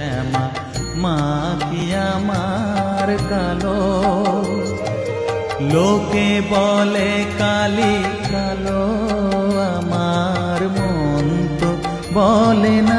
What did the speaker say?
क्षमा माफिया मार कालो लोके बोले काली कालो आमार मन तो बोले ना।